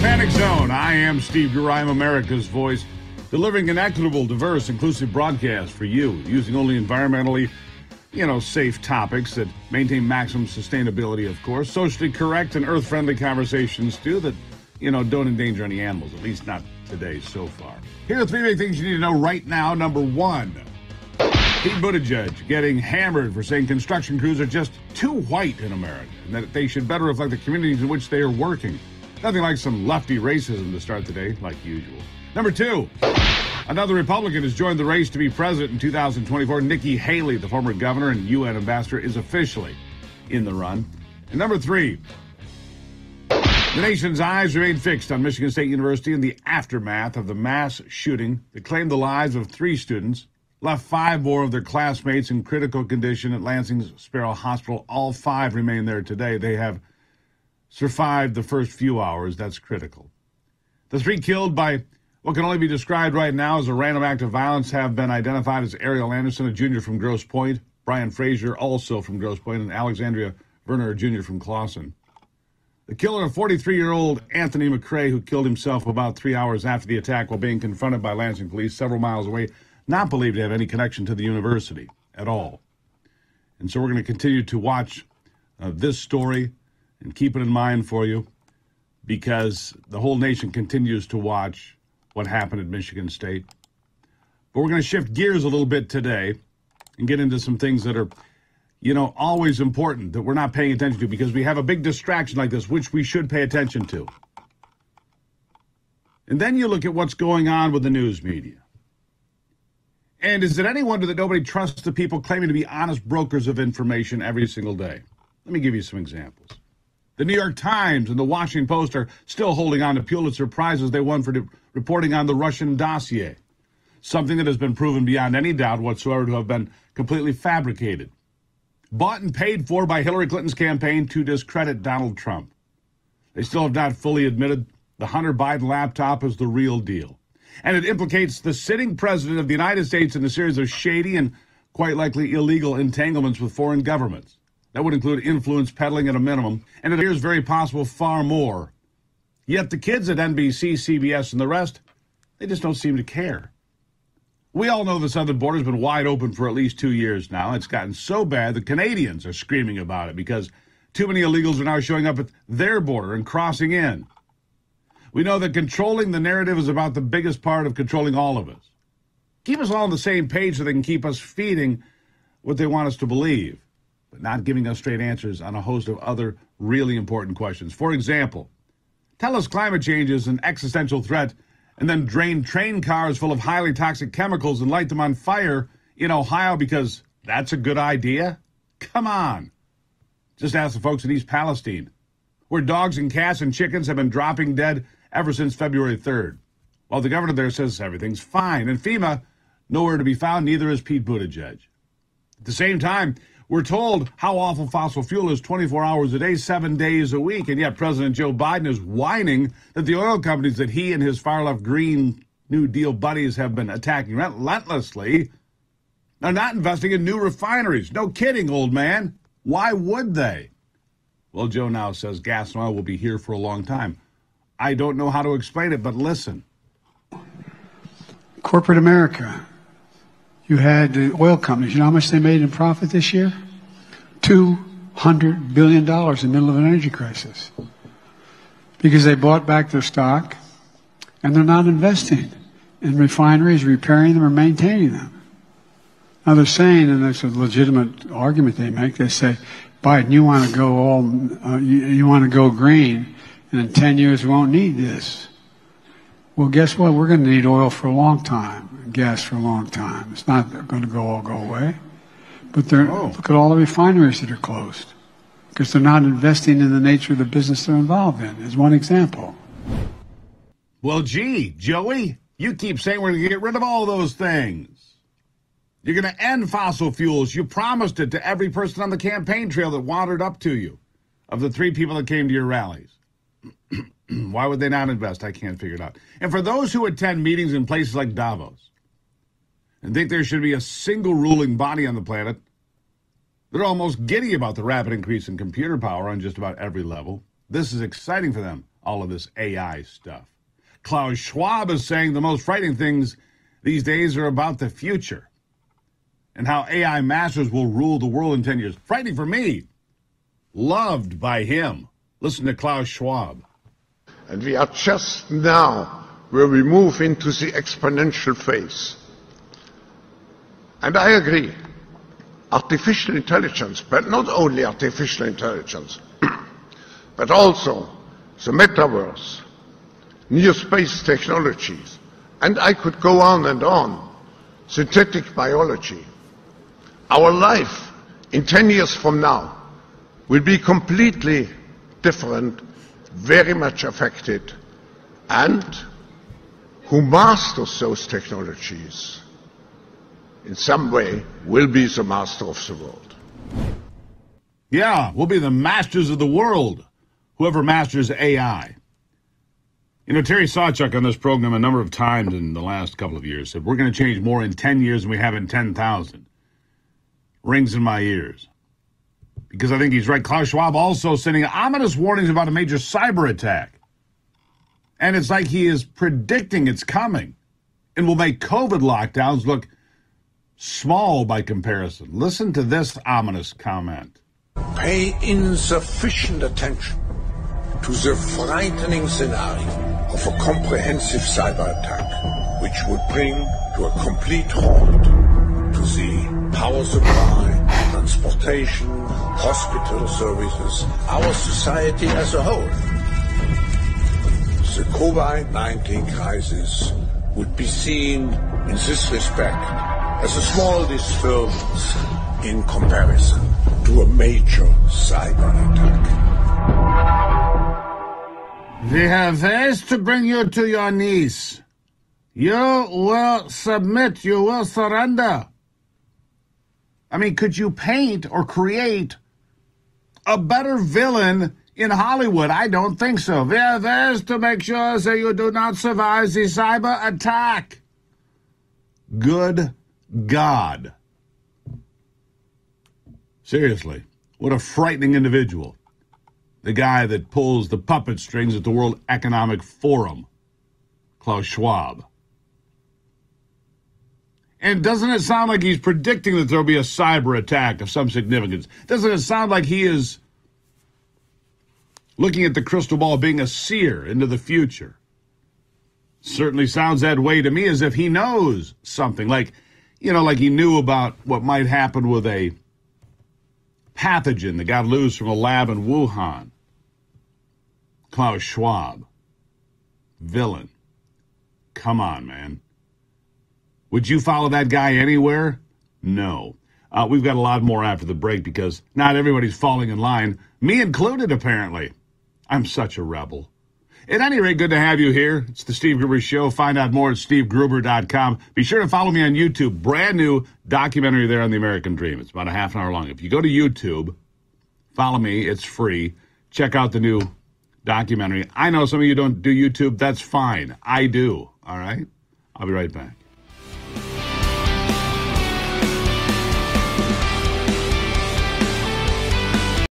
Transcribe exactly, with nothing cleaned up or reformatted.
Panic Zone. I am Steve Gruber. I'm America's voice, delivering an equitable, diverse, inclusive broadcast for you, using only environmentally, you know, safe topics that maintain maximum sustainability, of course, socially correct and earth-friendly conversations, too, that, you know, don't endanger any animals, at least not today so far. Here are three big things you need to know right now. Number one, Pete Buttigieg getting hammered for saying construction crews are just too white in America and that they should better reflect the communities in which they are working. Nothing like some lefty racism to start the day, like usual. Number two, another Republican has joined the race to be president in two thousand twenty-four. Nikki Haley, the former governor and U N ambassador, is officially in the run. And number three, the nation's eyes remain fixed on Michigan State University in the aftermath of the mass shooting that claimed the lives of three students, left five more of their classmates in critical condition at Lansing's Sparrow Hospital. All five remain there today. They have survived the first few hours. That's critical. The three killed by what can only be described right now as a random act of violence have been identified as Ariel Anderson, a junior from Grosse Pointe, Brian Frazier, also from Grosse Pointe, and Alexandria Werner, a junior from Clawson. The killer, a forty-three-year-old Anthony McRae, who killed himself about three hours after the attack while being confronted by Lansing police several miles away, not believed to have any connection to the university at all. And so we're going to continue to watch uh, this story and keep it in mind for you, because the whole nation continues to watch what happened at Michigan State. But we're going to shift gears a little bit today and get into some things that are, you know, always important that we're not paying attention to because we have a big distraction like this, which we should pay attention to. And then you look at what's going on with the news media. And is it any wonder that nobody trusts the people claiming to be honest brokers of information every single day? Let me give you some examples. The New York Times and the Washington Post are still holding on to Pulitzer Prizes they won for de- reporting on the Russian dossier, something that has been proven beyond any doubt whatsoever to have been completely fabricated, bought and paid for by Hillary Clinton's campaign to discredit Donald Trump. They still have not fully admitted the Hunter Biden laptop is the real deal, and it implicates the sitting president of the United States in a series of shady and quite likely illegal entanglements with foreign governments. That would include influence peddling at a minimum, and it appears very possible far more. Yet the kids at N B C, C B S, and the rest, they just don't seem to care. We all know the southern border has been wide open for at least two years now. It's gotten so bad the Canadians are screaming about it because too many illegals are now showing up at their border and crossing in. We know that controlling the narrative is about the biggest part of controlling all of us. Keep us all on the same page so they can keep us feeding what they want us to believe, but not giving us straight answers on a host of other really important questions. For example, tell us climate change is an existential threat and then drain train cars full of highly toxic chemicals and light them on fire in Ohio because that's a good idea? Come on. Just ask the folks in East Palestine, where dogs and cats and chickens have been dropping dead ever since February third. While the governor there says everything's fine, and FEMA, nowhere to be found, neither is Pete Buttigieg. At the same time, we're told how awful fossil fuel is twenty-four hours a day, seven days a week, and yet President Joe Biden is whining that the oil companies that he and his far-left Green New Deal buddies have been attacking relentlessly are not investing in new refineries. No kidding, old man. Why would they? Well, Joe now says gas and oil will be here for a long time. I don't know how to explain it, but listen. Corporate America, you had the oil companies. You know how much they made in profit this year? two hundred billion dollars in the middle of an energy crisis because they bought back their stock and they're not investing in refineries, repairing them or maintaining them. Now they're saying, and that's a legitimate argument they make, they say, Biden, you want to go all, uh, you, you want to go green. And in ten years, we won't need this. Well, guess what? We're going to need oil for a long time, gas for a long time. It's not going to go all go away. But they're, oh. Look at all the refineries that are closed because they're not investing in the nature of the business they're involved in, is one example. Well, gee, Joey, you keep saying we're going to get rid of all those things. You're going to end fossil fuels. You promised it to every person on the campaign trail that wandered up to you, of the three people that came to your rallies. Why would they not invest? I can't figure it out. And for those who attend meetings in places like Davos and think there should be a single ruling body on the planet, they're almost giddy about the rapid increase in computer power on just about every level. This is exciting for them. all of this A I stuff. Klaus Schwab is saying the most frightening things these days are about the future and how A I masters will rule the world in ten years. Frightening for me. Loved by him. Listen to Klaus Schwab. And we are just now where we move into the exponential phase. And I agree. Artificial intelligence, but not only artificial intelligence, but also the metaverse, near space technologies, and I could go on and on, synthetic biology. Our life in ten years from now will be completely different, very much affected, and who masters those technologies in some way will be the master of the world. Yeah, we'll be the masters of the world, whoever masters A I. You know, Terry Sawchuk on this program a number of times in the last couple of years said, we're going to change more in ten years than we have in ten thousand. Rings in my ears. Because I think he's right. Klaus Schwab also sending ominous warnings about a major cyber attack. And it's like he is predicting it's coming and will make COVID lockdowns look small by comparison. Listen to this ominous comment. Pay insufficient attention to the frightening scenario of a comprehensive cyber attack, which would bring to a complete halt to the power supply, transportation, hospital services, our society as a whole. The COVID nineteen crisis would be seen in this respect as a small disturbance in comparison to a major cyber attack. We have haste to bring you to your knees. You will submit, you will surrender. I mean, could you paint or create a better villain in Hollywood? I don't think so. We have haste to make sure that you do not survive the cyber attack. Good God. Seriously, what a frightening individual. The guy that pulls the puppet strings at the World Economic Forum, Klaus Schwab. And doesn't it sound like he's predicting that there'll be a cyber attack of some significance? Doesn't it sound like he is looking at the crystal ball, being a seer into the future? Certainly sounds that way to me, as if he knows something, like You know, like he knew about what might happen with a pathogen that got loose from a lab in Wuhan. Klaus Schwab. Villain. Come on, man. Would you follow that guy anywhere? No. Uh, we've got a lot more after the break because not everybody's falling in line, me included, apparently. I'm such a rebel. At any rate, good to have you here. It's the Steve Gruber Show. Find out more at steve gruber dot com. Be sure to follow me on YouTube. Brand new documentary there on the American Dream. It's about a half an hour long. If you go to YouTube, follow me. It's free. Check out the new documentary. I know some of you don't do YouTube. That's fine. I do. All right? I'll be right back.